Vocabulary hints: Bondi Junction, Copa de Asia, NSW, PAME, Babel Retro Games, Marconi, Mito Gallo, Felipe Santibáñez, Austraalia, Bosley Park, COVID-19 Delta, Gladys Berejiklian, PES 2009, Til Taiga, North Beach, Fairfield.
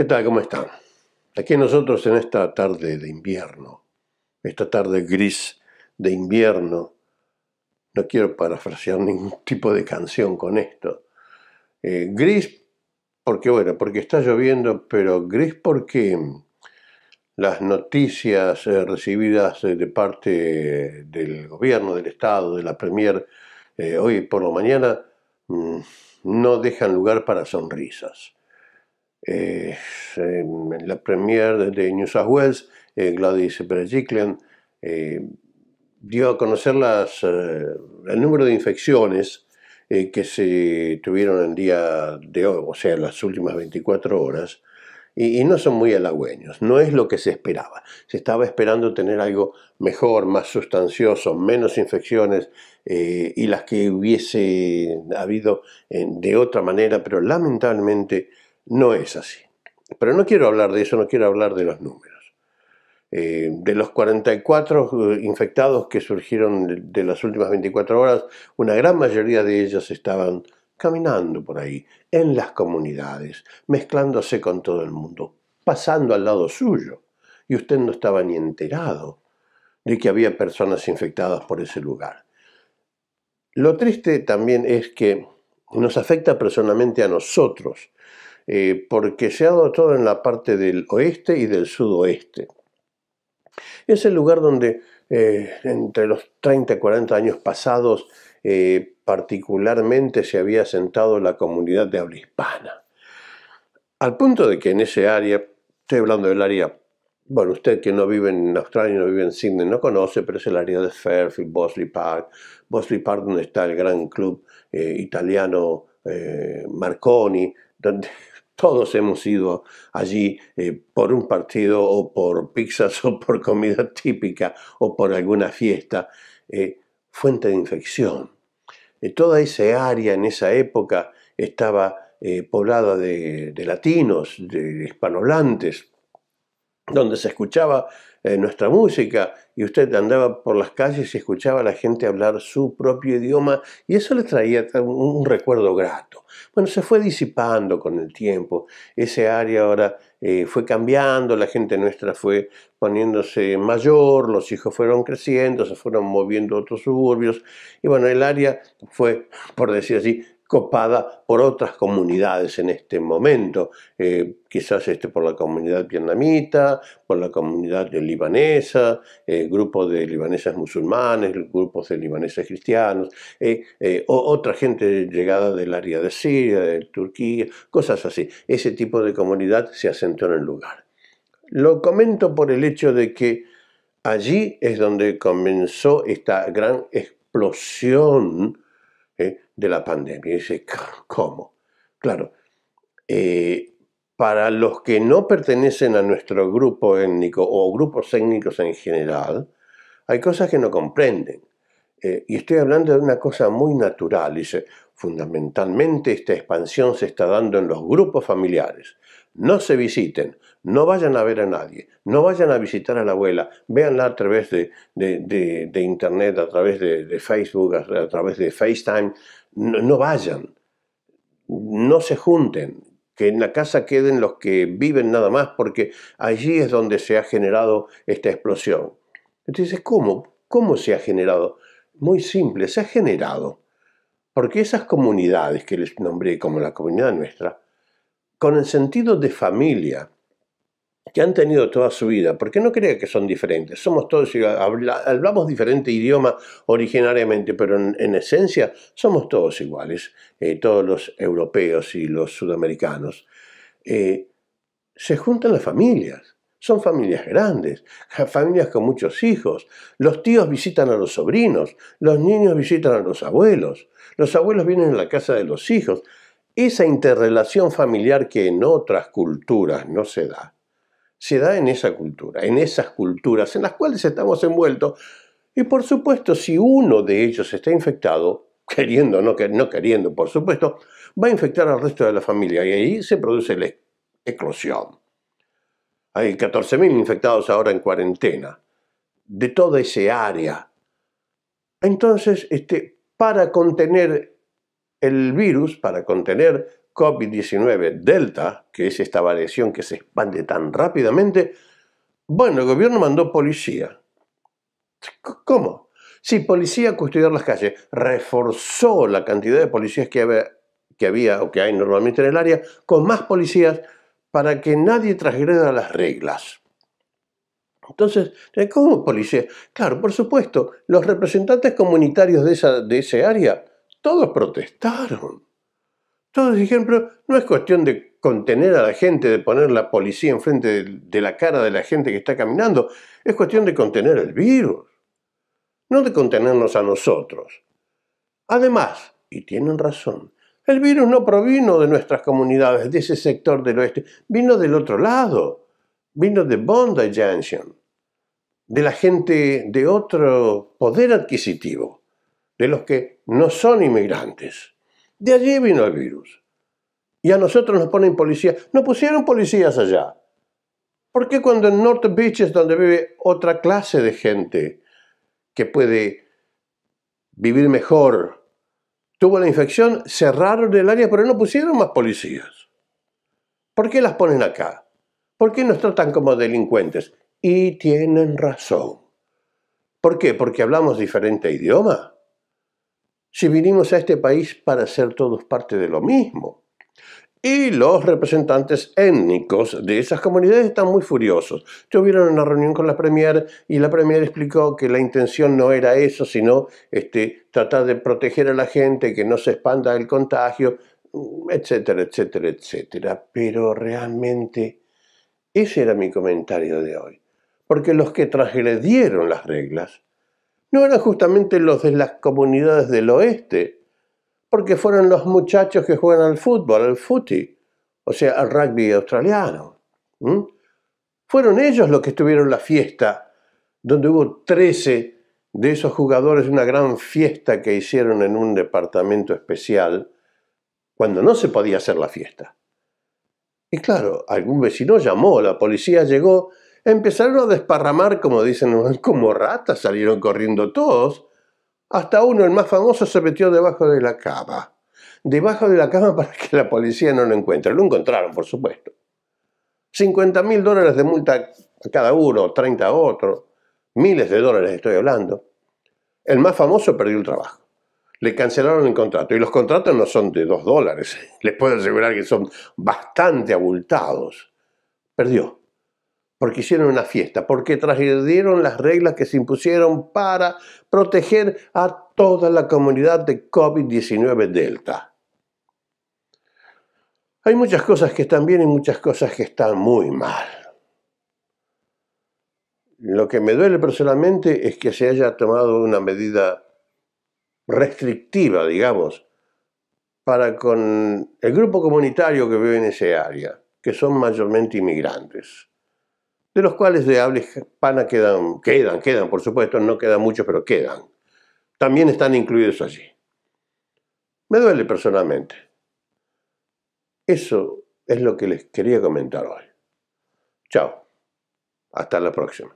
¿Qué tal? ¿Cómo están? Aquí nosotros en esta tarde de invierno, esta tarde gris de invierno, no quiero parafrasear ningún tipo de canción con esto. Gris porque, bueno, porque está lloviendo, pero gris porque las noticias recibidas de parte del gobierno, del Estado, de la Premier, hoy por la mañana, no dejan lugar para sonrisas. La Premier de New South Wales, Gladys Berejiklian, dio a conocer el número de infecciones que se tuvieron el día de hoy, o sea, las últimas 24 horas, y no son muy halagüeños. No es lo que se esperaba. Se estaba esperando tener algo mejor, más sustancioso, menos infecciones y las que hubiese habido de otra manera, pero lamentablemente no es así. Pero no quiero hablar de eso, no quiero hablar de los números. De los 44 infectados que surgieron de las últimas 24 horas, una gran mayoría de ellas estaban caminando por ahí, en las comunidades, mezclándose con todo el mundo, pasando al lado suyo. Y usted no estaba ni enterado de que había personas infectadas por ese lugar. Lo triste también es que nos afecta personalmente a nosotros, porque se ha dado todo en la parte del oeste y del sudoeste. Es el lugar donde entre los 30 y 40 años pasados particularmente se había asentado la comunidad de habla hispana. Al punto de que en ese área, estoy hablando del área, bueno, usted que no vive en Australia, no vive en Sydney, no conoce, pero es el área de Fairfield, Bosley Park donde está el gran club italiano Marconi, donde todos hemos ido allí por un partido o por pizzas o por comida típica o por alguna fiesta, fuente de infección. Toda esa área en esa época estaba poblada de latinos, de hispanohablantes, donde se escuchaba nuestra música y usted andaba por las calles y escuchaba a la gente hablar su propio idioma y eso le traía un recuerdo grato. Bueno, se fue disipando con el tiempo, ese área ahora fue cambiando, la gente nuestra fue poniéndose mayor, los hijos fueron creciendo, se fueron moviendo a otros suburbios y bueno, el área fue, por decir así, copada por otras comunidades en este momento, quizás por la comunidad vietnamita, por la comunidad libanesa, grupos de libaneses musulmanes, grupos de libaneses cristianos, otra gente llegada del área de Siria, de Turquía, cosas así. Ese tipo de comunidad se asentó en el lugar. Lo comento por el hecho de que allí es donde comenzó esta gran explosión de la pandemia. Y dice, ¿cómo? Claro, para los que no pertenecen a nuestro grupo étnico o grupos étnicos en general, hay cosas que no comprenden. Y estoy hablando de una cosa muy natural. Dice, fundamentalmente esta expansión se está dando en los grupos familiares. No se visiten, no vayan a ver a nadie, no vayan a visitar a la abuela, véanla a través de internet, a través de Facebook, a través de FaceTime. No vayan, no se junten, que en la casa queden los que viven nada más, porque allí es donde se ha generado esta explosión. Entonces, ¿cómo se ha generado? Muy simple, se ha generado porque esas comunidades que les nombré como la comunidad nuestra, con el sentido de familia que han tenido toda su vida, porque no crea que son diferentes, somos todos, hablamos diferente idioma originariamente, pero en esencia somos todos iguales, todos los europeos y los sudamericanos, se juntan las familias, son familias grandes, familias con muchos hijos, los tíos visitan a los sobrinos, los niños visitan a los abuelos vienen a la casa de los hijos, esa interrelación familiar que en otras culturas no se da. Se da en esa cultura, en esas culturas en las cuales estamos envueltos. Y por supuesto, si uno de ellos está infectado, queriendo o no queriendo, por supuesto, va a infectar al resto de la familia. Y ahí se produce la eclosión. Hay 14.000 infectados ahora en cuarentena, de toda esa área. Entonces, para contener el virus, para contener COVID-19 Delta, que es esta variación que se expande tan rápidamente, bueno, el gobierno mandó policía. ¿Cómo? Sí, policía a custodiar las calles. Reforzó la cantidad de policías que había o que hay normalmente en el área con más policías para que nadie transgreda las reglas. Entonces, ¿cómo policía? Claro, por supuesto, los representantes comunitarios de ese área, todos protestaron. Todos dijeron, pero no es cuestión de contener a la gente, de poner la policía enfrente de la cara de la gente que está caminando. Es cuestión de contener el virus, no de contenernos a nosotros. Además, y tienen razón, el virus no provino de nuestras comunidades, de ese sector del oeste, vino del otro lado, vino de Bondi Junction, de la gente de otro poder adquisitivo, de los que no son inmigrantes. De allí vino el virus. Y a nosotros nos ponen policías. No pusieron policías allá. ¿Por qué cuando en North Beach es donde vive otra clase de gente que puede vivir mejor, tuvo la infección, cerraron el área, pero no pusieron más policías? ¿Por qué las ponen acá? ¿Por qué nos tratan como delincuentes? Y tienen razón. ¿Por qué? ¿Porque hablamos diferente idioma? Si vinimos a este país para ser todos parte de lo mismo. Y los representantes étnicos de esas comunidades están muy furiosos. Tuvieron una reunión con la Premier y la Premier explicó que la intención no era eso, sino tratar de proteger a la gente, que no se expanda el contagio, etcétera, etcétera, etcétera. Pero realmente ese era mi comentario de hoy. Porque los que transgredieron las reglas no eran justamente los de las comunidades del oeste, porque fueron los muchachos que juegan al fútbol, al footy, o sea, al rugby australiano. Fueron ellos los que estuvieron la fiesta, donde hubo 13 de esos jugadores, una gran fiesta que hicieron en un departamento especial, cuando no se podía hacer la fiesta. Y claro, algún vecino llamó, la policía llegó, empezaron a desparramar, como dicen, como ratas, salieron corriendo todos. Hasta uno, el más famoso, se metió debajo de la cama. Debajo de la cama para que la policía no lo encuentre. Lo encontraron, por supuesto. $50.000 de multa a cada uno, 30 a otro. Miles de dólares estoy hablando. El más famoso perdió el trabajo. Le cancelaron el contrato. Y los contratos no son de $2. Les puedo asegurar que son bastante abultados. Perdió. Porque hicieron una fiesta, porque transgredieron las reglas que se impusieron para proteger a toda la comunidad de COVID-19 Delta. Hay muchas cosas que están bien y muchas cosas que están muy mal. Lo que me duele personalmente es que se haya tomado una medida restrictiva, digamos, para con el grupo comunitario que vive en ese área, que son mayormente inmigrantes, de los cuales de habla hispana quedan, por supuesto, no quedan muchos, pero quedan. También están incluidos allí. Me duele personalmente. Eso es lo que les quería comentar hoy. Chao. Hasta la próxima.